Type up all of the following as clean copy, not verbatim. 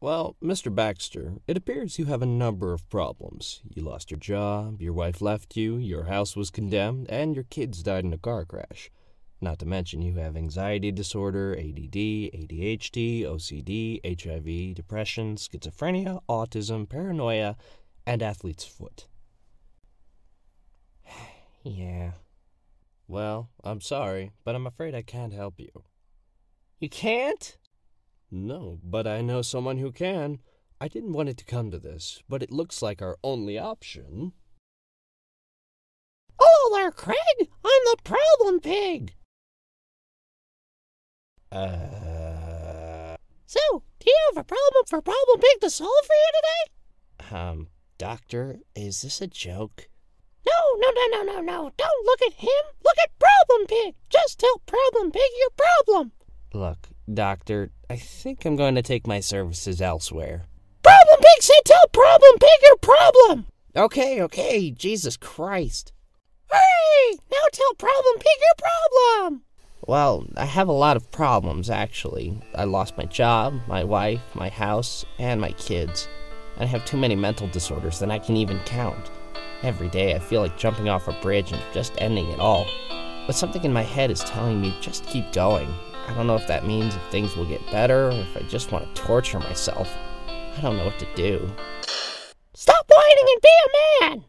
Well, Mr. Baxter, it appears you have a number of problems. You lost your job, your wife left you, your house was condemned, and your kids died in a car crash. Not to mention you have anxiety disorder, ADD, ADHD, OCD, HIV, depression, schizophrenia, autism, paranoia, and athlete's foot. Yeah. Well, I'm sorry, but I'm afraid I can't help you. You can't? No, but I know someone who can. I didn't want it to come to this, but it looks like our only option. Hello there, Craig! I'm the Problem Pig! So, do you have a problem for Problem Pig to solve for you today? Doctor, is this a joke? No. Don't look at him. Look at Problem Pig. Just tell Problem Pig your problem. Look, Doctor, I think I'm going to take my services elsewhere. Problem Pig said tell Problem Pig your problem. Okay, Jesus Christ. Hurry! Now tell Problem Pig your problem. Well, I have a lot of problems, actually. I lost my job, my wife, my house, and my kids. I have too many mental disorders that I can even count. Every day I feel like jumping off a bridge and just ending it all. But something in my head is telling me just keep going. I don't know if that means if things will get better or if I just want to torture myself. I don't know what to do. Stop whining and be a man!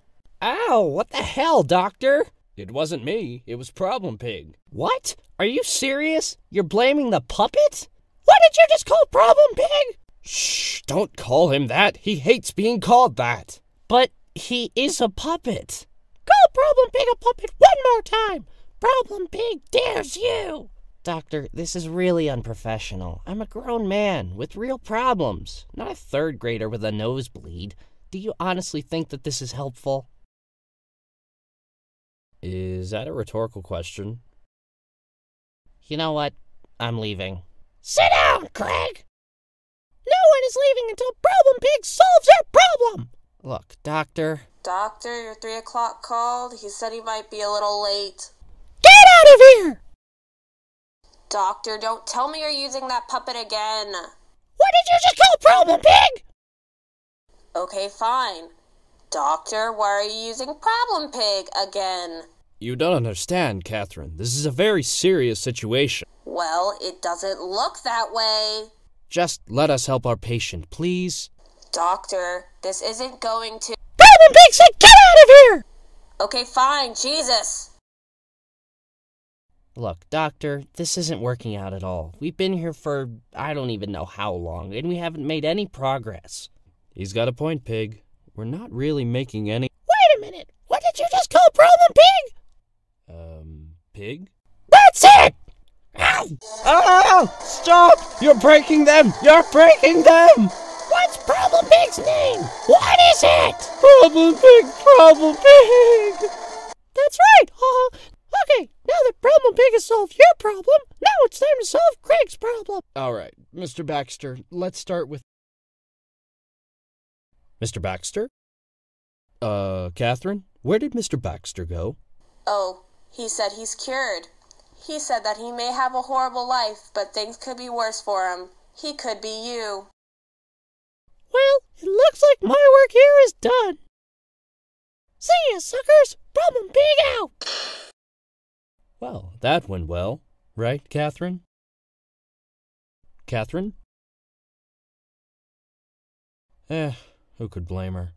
Ow, what the hell, Doctor? It wasn't me, it was Problem Pig. What? Are you serious? You're blaming the puppet? What did you just call Problem Pig? Shh, don't call him that. He hates being called that. But he is a puppet. Call Problem Pig a puppet one more time. Problem Pig dares you. Doctor, this is really unprofessional. I'm a grown man with real problems, not a third grader with a nosebleed. Do you honestly think that this is helpful? Is that a rhetorical question? You know what? I'm leaving. Sit down, Craig! No one is leaving until Problem Pig solves your problem! Look, Doctor... Doctor, your 3 o'clock called. He said he might be a little late. Get out of here! Doctor, don't tell me you're using that puppet again. What did you just call Problem Pig? Okay, fine. Doctor, why are you using Problem Pig again? You don't understand, Catherine. This is a very serious situation. Well, it doesn't look that way. Just let us help our patient, please. Doctor, this isn't going to- Problem Pig said get out of here! Okay, fine, Jesus! Look, Doctor, this isn't working out at all. We've been here for I don't even know how long, and we haven't made any progress. He's got a point, Pig. We're not really making any- Wait a minute! What did you just call Problem Pig? Pig? That's it! Ow! Oh! Stop! You're breaking them! You're breaking them! What's Problem Pig's name? What is it? Problem Pig! That's right! Okay, now that Problem Pig has solved your problem, now it's time to solve Craig's problem! Alright, Mr. Baxter, let's start with... Mr. Baxter? Catherine? Where did Mr. Baxter go? Oh, he said he's cured. He said that he may have a horrible life, but things could be worse for him. He could be you. Well, it looks like my work here is done. See ya, suckers! Problem Pig out! Well, that went well. Right, Catherine? Catherine? Who could blame her?